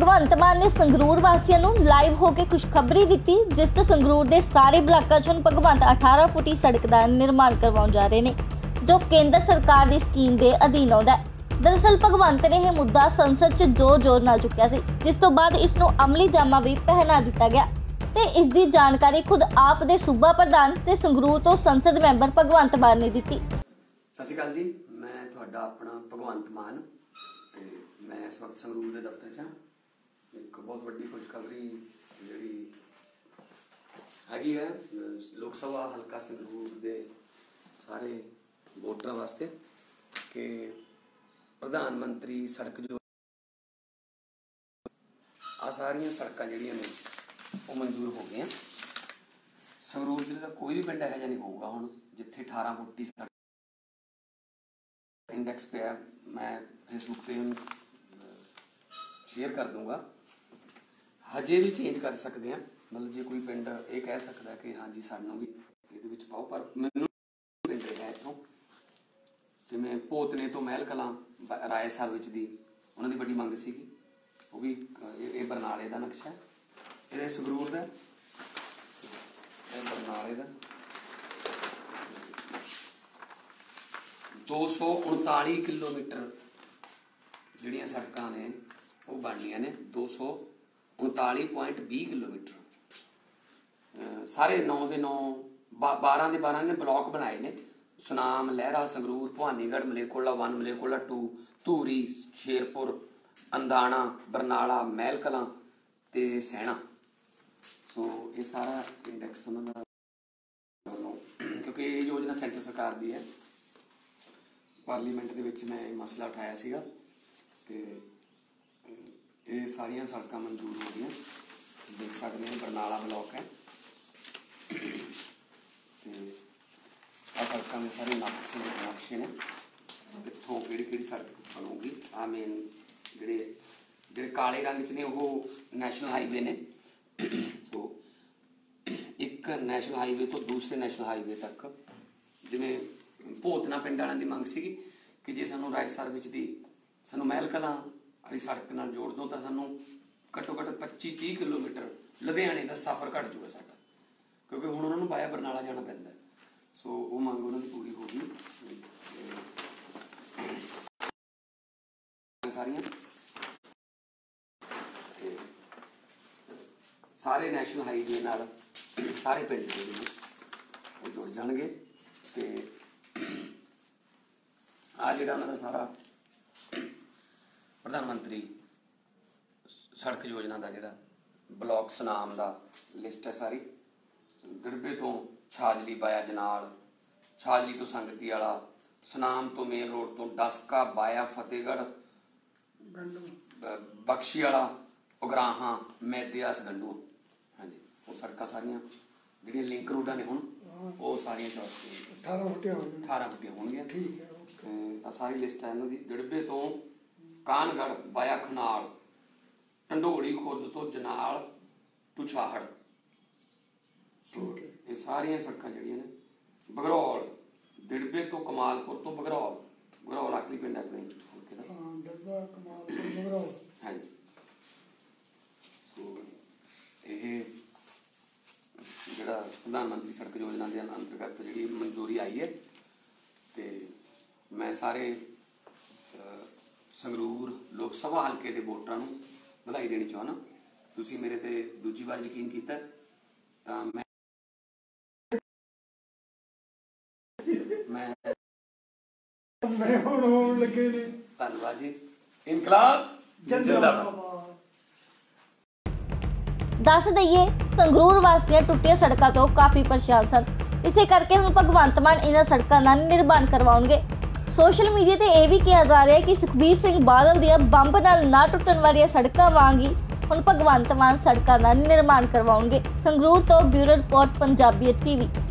भगवंत मान ने संगरूर वासियों को लाइव होकर खुशखबरी दी, जिस तो संगरूर के सारे ब्लाकों चों भगवंत 18 फुटी सड़क का निर्माण करवाने जा रहे हैं, जो केंद्र सरकार की स्कीम के अधीन आता है। दरअसल भगवंत ने यह मुद्दा संसद च जोर-जोर नाल चुक्या सी, जिस तो बाद इसनूं अमली जामा भी पहना दिता गया ते इसकी जानकारी खुद आप दे सूबा प्रधान ते संगरूर तो संसद मैंबर भगवंत मान ने दी। सत श्री अकाल जी, मैं तुहाडा अपना भगवंत मान ते मैं इस वक्त संगरूर दे दफ्तर च हां। एक बहुत वड्डी खुशखबरी जिहड़ी हैगी है लोक सभा हलका संगरूर दे सारे वोटरां वास्ते कि प्रधानमंत्री सड़क जो आ सारिया सड़क जड़िया ने वो मंजूर हो गई। संगरूर जिले का कोई भी पिंड यह नहीं होगा हूँ जिथे 18 फुटी सड़क इंडेक्स पे है। मैं फेसबुक पे शेयर कर दूंगा। हजे भी चेंज कर सकते हैं, मतलब जो कोई पिंड ये कह सकता है कि हाँ जी सानू भी ये पाओ, पर मैनू पिंड है इतों जिमें पोतने तो महल कलां राय साहब दी उन्होंने बड़ी मंग सी। वो भी ये बरनाले का नक्शा है, ये संगरूर का, बरनाले का 239 किलोमीटर जड़िया सड़क ने वो बननिया ने 239.20 किलोमीटर सारे 9 के 9 12 के 12 ने ब्लॉक बनाए ने। सुनाम, लहरा, संगरूर, भवानीगढ़, मलेरकोला 1, मलेरकोला 2, धूरी, शेरपुर, अंदाणा, बरनाला, महल कलां ते सैना। सो ये सारा इंडेक्स उन्होंने क्योंकि ये योजना सेंटर सरकार दी है। पार्लीमेंट दे विच मैं मसला उठाया सीगा ते ये सारियां सड़कां मंजूर हो गईयां। देख सकते हैं बरनाला ब्लॉक है ते सड़क में सारे नक्शे ने कितों कि सड़क बनूगी। आ मेन जोड़े जोड़े काले रंग च ने वो नैशनल हाईवे ने। सो एक नैशनल हाईवे तो दूसरे नैशनल हाईवे तक जिमें भोतना पिंड वालों की मंग सी कि जे सानू रायसर विच दी सानू महल कलां वाली सड़क नाल जोड़ दो तो सानू घट्टो घट्ट 25-30 किलोमीटर लुधियाने का सफर घट जूगा साडा, क्योंकि हुण उन्हां नूं वाया बरनाला जाना पैंदा है। सो वो मांग उन्होंने पूरी होगी। सारे नैशनल हाईवे नाल सारे पिंड वो जुड़ जाएंगे ते आ जिहड़ा उन्होंने सारा प्रधानमंत्री सड़क योजना का जिहड़ा ब्लॉक सुनाम का लिस्ट है सारी गड़बे तो छाजली बाया जनाल, छाजली तो संगती वाला, सुनाम तो मेन रोड तो डस्का बाया फतेहगढ़ बख्शी वाला उगराहां मैदिया सगंडू। हाँ जी वो सड़क सारिया जी लिंक रोडा ने हूँ वो सारिया 18 फुटिया हो सारी लिस्ट है इन्होंने। गड़बे तो कानगढ़ बाया खनाल, ढंडोली खुर्द तो जनाल टू छाहड़ ये सारिया सड़क जड़िया ने। बघरौल दिड़बे तो कमालपुर तो बघरौल, बघरौल आखिरी पिंड है अपने। हाँ जी सो ये जो प्रधानमंत्री सड़क योजना के अंतर्गत जी मंजूरी आई है तो मैं सारे संगरूर लोग सभा हल्के के वोटरां नूं बधाई देनी चाहना। तुसीं मेरे ते दूजी बार यकीन कीता तां मैं होने लगे ने। धन्यवाद जी। इनकलाब जिंदाबाद। दस दईए संगरूर वासियां टुटिया सड़कों तो काफ़ी परेशान सन, इसे करके हम भगवंत मान इन सड़कों का निर्माण करवाएंगे। सोशल मीडिया पर यह भी कहा जा रहा है कि सुखबीर सिंह बादल दियां बंब नाल ना टुटन वाली सड़कों वांग ही हम भगवंत मान सड़कों का निर्माण करवाएंगे। संगरूर तो ब्यूरो रिपोर्ट पंजाबीयत टीवी।